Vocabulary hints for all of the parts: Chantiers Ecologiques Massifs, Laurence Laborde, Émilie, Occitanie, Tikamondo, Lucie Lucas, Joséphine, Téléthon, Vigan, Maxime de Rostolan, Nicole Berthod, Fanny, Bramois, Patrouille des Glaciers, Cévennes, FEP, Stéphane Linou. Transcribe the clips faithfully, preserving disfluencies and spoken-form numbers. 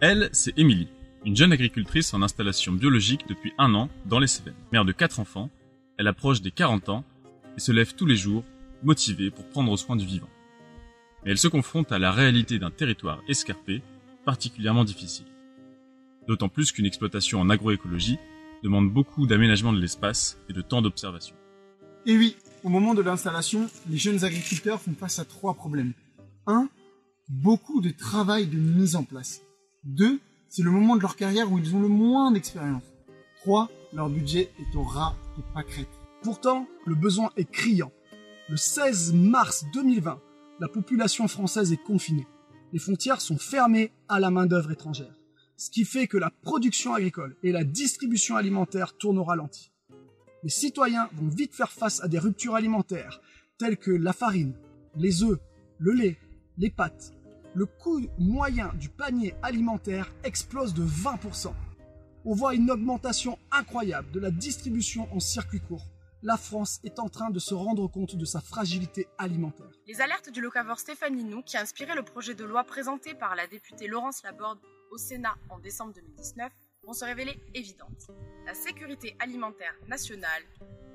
Elle, c'est Émilie, une jeune agricultrice en installation biologique depuis un an dans les Cévennes. Mère de quatre enfants, elle approche des quarante ans et se lève tous les jours, motivée pour prendre soin du vivant. Mais elle se confronte à la réalité d'un territoire escarpé, particulièrement difficile. D'autant plus qu'une exploitation en agroécologie demande beaucoup d'aménagement de l'espace et de temps d'observation. Et oui, au moment de l'installation, les jeunes agriculteurs font face à trois problèmes. un Beaucoup de travail de mise en place. deux C'est le moment de leur carrière où ils ont le moins d'expérience. trois Leur budget est au ras des pâquerettes. Pourtant, le besoin est criant. Le seize mars deux mille vingt, la population française est confinée. Les frontières sont fermées à la main-d'œuvre étrangère, ce qui fait que la production agricole et la distribution alimentaire tournent au ralenti. Les citoyens vont vite faire face à des ruptures alimentaires, telles que la farine, les œufs, le lait, les pâtes. Le coût moyen du panier alimentaire explose de vingt pour cent. On voit une augmentation incroyable de la distribution en circuit court. La France est en train de se rendre compte de sa fragilité alimentaire. Les alertes du locavore Stéphane Linou, qui a inspiré le projet de loi présenté par la députée Laurence Laborde au Sénat en décembre deux mille dix-neuf, vont se révéler évidentes. La sécurité alimentaire nationale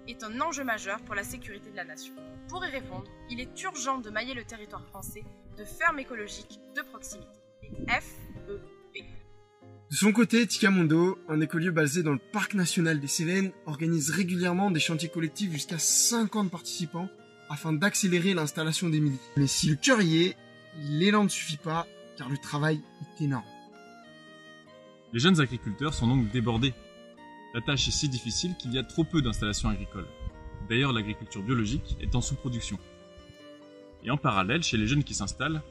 est un enjeu majeur pour la sécurité de la nation. Pour y répondre, il est urgent de mailler le territoire français de fermes écologiques de proximité, les F E P. De son côté, Tikamondo, un écolieu basé dans le parc national des Cévennes, organise régulièrement des chantiers collectifs jusqu'à cinquante participants afin d'accélérer l'installation d'Émilie. Mais si le cœur y est, l'élan ne suffit pas car le travail est énorme. Les jeunes agriculteurs sont donc débordés. La tâche est si difficile qu'il y a trop peu d'installations agricoles. D'ailleurs, l'agriculture biologique est en sous-production. Et en parallèle, chez les jeunes qui s'installent,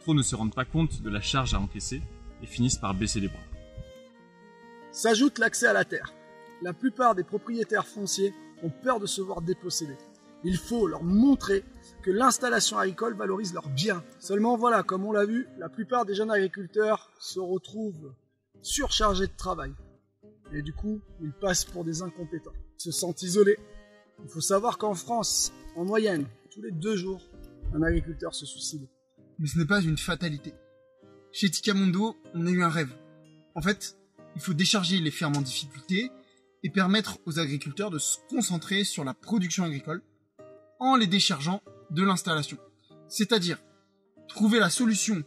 trop ne se rendent pas compte de la charge à encaisser et finissent par baisser les bras. S'ajoute l'accès à la terre. La plupart des propriétaires fonciers ont peur de se voir dépossédés. Il faut leur montrer que l'installation agricole valorise leurs biens. Seulement voilà, comme on l'a vu, la plupart des jeunes agriculteurs se retrouvent surchargés de travail. Et du coup, ils passent pour des incompétents. Ils se sentent isolés. Il faut savoir qu'en France, en moyenne, tous les deux jours, un agriculteur se suicide. Mais ce n'est pas une fatalité. Chez Tikamondo, on a eu un rêve. En fait, il faut décharger les fermes en difficulté et permettre aux agriculteurs de se concentrer sur la production agricole en les déchargeant de l'installation. C'est-à-dire trouver la solution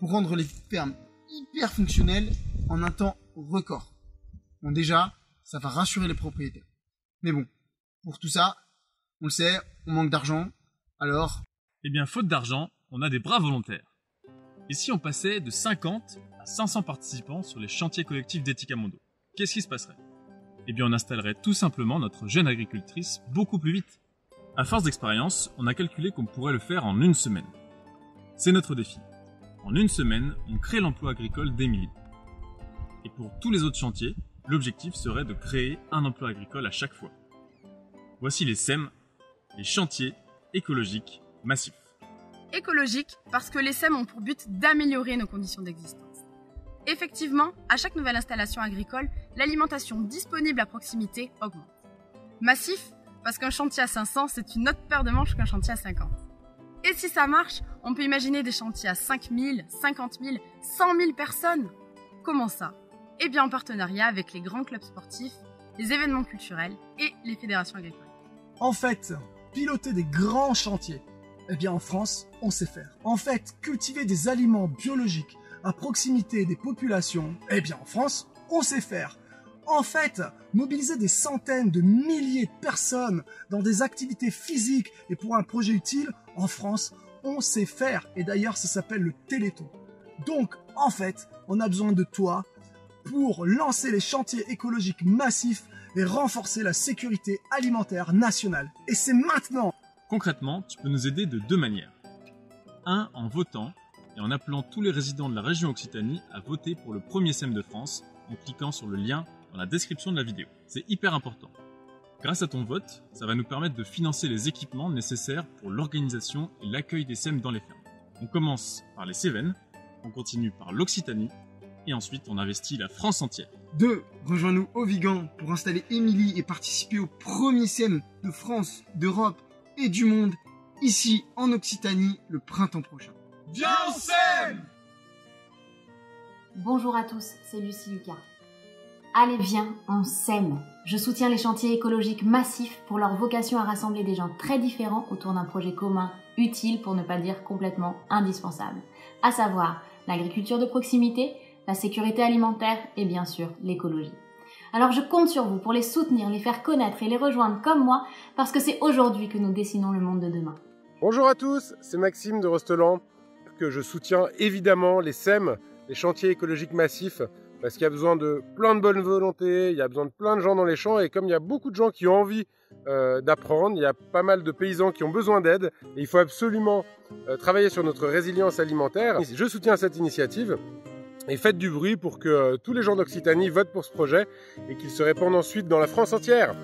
pour rendre les fermes hyper fonctionnelles en un temps record. Bon, déjà, ça va rassurer les propriétaires. Mais bon, pour tout ça, on le sait, on manque d'argent, alors... Eh bien, faute d'argent, on a des bras volontaires. Et si on passait de cinquante à cinq cents participants sur les chantiers collectifs d'Etikamondo, qu'est-ce qui se passerait? Eh bien, on installerait tout simplement notre jeune agricultrice beaucoup plus vite. À force d'expérience, on a calculé qu'on pourrait le faire en une semaine. C'est notre défi. En une semaine, on crée l'emploi agricole d'Émilie. Et pour tous les autres chantiers, l'objectif serait de créer un emploi agricole à chaque fois. Voici les C E M, les chantiers écologiques massifs. Écologiques parce que les C E M ont pour but d'améliorer nos conditions d'existence. Effectivement, à chaque nouvelle installation agricole, l'alimentation disponible à proximité augmente. Massif parce qu'un chantier à cinq cents, c'est une autre paire de manches qu'un chantier à cinquante. Et si ça marche, on peut imaginer des chantiers à cinq mille, cinquante mille, cent mille personnes. Comment ça ? Eh bien en partenariat avec les grands clubs sportifs, les événements culturels et les fédérations agricoles. En fait, piloter des grands chantiers, eh bien en France, on sait faire. En fait, cultiver des aliments biologiques à proximité des populations, eh bien en France, on sait faire. En fait, mobiliser des centaines de milliers de personnes dans des activités physiques et pour un projet utile, en France, on sait faire. Et d'ailleurs, ça s'appelle le Téléthon. Donc, en fait, on a besoin de toi, pour lancer les chantiers écologiques massifs et renforcer la sécurité alimentaire nationale. Et c'est maintenant! Concrètement, tu peux nous aider de deux manières. un En votant et en appelant tous les résidents de la région Occitanie à voter pour le premier C E M de France en cliquant sur le lien dans la description de la vidéo. C'est hyper important. Grâce à ton vote, ça va nous permettre de financer les équipements nécessaires pour l'organisation et l'accueil des C E M dans les fermes. On commence par les Cévennes, on continue par l'Occitanie, et ensuite, on investit la France entière. deux Rejoins-nous au Vigan pour installer Émilie et participer au premier C E M de France, d'Europe et du monde, ici en Occitanie, le printemps prochain. Viens au C E M! Bonjour à tous, c'est Lucie Lucas. Allez, viens, on sème. Je soutiens les chantiers écologiques massifs pour leur vocation à rassembler des gens très différents autour d'un projet commun, utile pour ne pas dire complètement indispensable, à savoir l'agriculture de proximité, la sécurité alimentaire et bien sûr l'écologie. Alors je compte sur vous pour les soutenir, les faire connaître et les rejoindre comme moi, parce que c'est aujourd'hui que nous dessinons le monde de demain. Bonjour à tous, c'est Maxime de Rostolan, que je soutiens évidemment les sème, les chantiers écologiques massifs, parce qu'il y a besoin de plein de bonnes volontés, il y a besoin de plein de gens dans les champs, et comme il y a beaucoup de gens qui ont envie euh, d'apprendre, il y a pas mal de paysans qui ont besoin d'aide, et il faut absolument euh, travailler sur notre résilience alimentaire. Je soutiens cette initiative, et faites du bruit pour que euh, tous les gens d'Occitanie votent pour ce projet, et qu'il se répande ensuite dans la France entière.